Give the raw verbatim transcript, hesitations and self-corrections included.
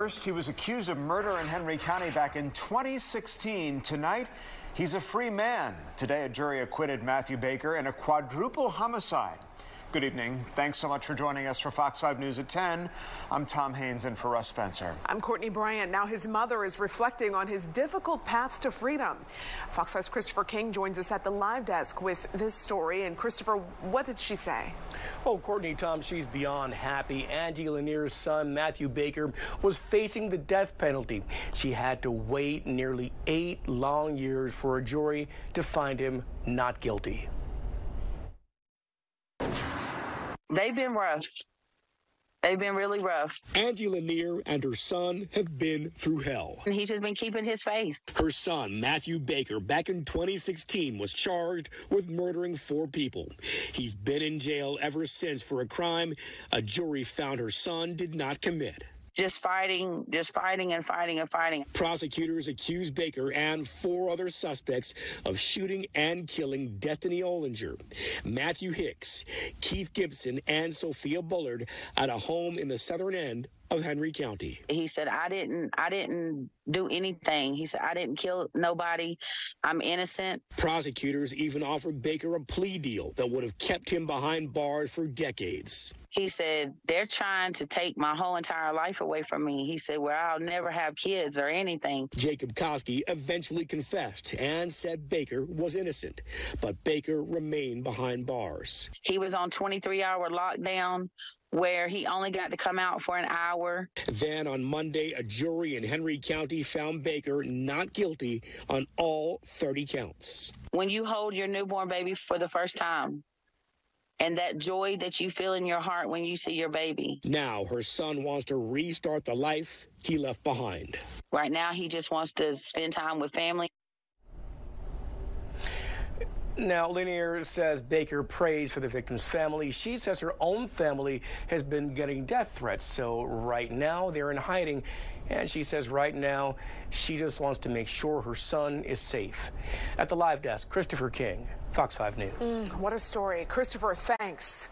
First, he was accused of murder in Henry County back in twenty sixteen. Tonight, he's a free man. Today, a jury acquitted Matthew Baker in a quadruple homicide. Good evening. Thanks so much for joining us for Fox five News at ten. I'm Tom Haines in for Russ Spencer. I'm Courtney Bryant. Now his mother is reflecting on his difficult path to freedom. Fox five's Christopher King joins us at the live desk with this story. And Christopher, what did she say? Oh, Courtney, Tom, she's beyond happy. Angie Lanier's son, Matthew Baker, was facing the death penalty. She had to wait nearly eight long years for a jury to find him not guilty. They've been rough. They've been really rough. Angie Lanier and her son have been through hell. And he's just been keeping his face. Her son, Matthew Baker, back in twenty sixteen, was charged with murdering four people. He's been in jail ever since for a crime a jury found her son did not commit. Just fighting, just fighting and fighting and fighting. Prosecutors accused Baker and four other suspects of shooting and killing Destiny Olinger, Matthew Hicks, Keith Gibson, and Sophia Bullard at a home in the southern end of Henry County. He said, I didn't, I didn't do anything. He said, I didn't kill nobody. I'm innocent. Prosecutors even offered Baker a plea deal that would have kept him behind bars for decades. He said, they're trying to take my whole entire life away from me. He said, well, I'll never have kids or anything. Jacob Koski eventually confessed and said Baker was innocent, but Baker remained behind bars. He was on twenty-three hour lockdown, where he only got to come out for an hour. Then on Monday, a jury in Henry County found Baker not guilty on all thirty counts. When you hold your newborn baby for the first time, and that joy that you feel in your heart when you see your baby. Now her son wants to restart the life he left behind. Right now, he just wants to spend time with family. Now, Lanier says Baker prays for the victim's family. She says her own family has been getting death threats, so right now they're in hiding. And she says right now she just wants to make sure her son is safe. At the live desk, Christopher King, Fox five News. Mm, what a story. Christopher, thanks.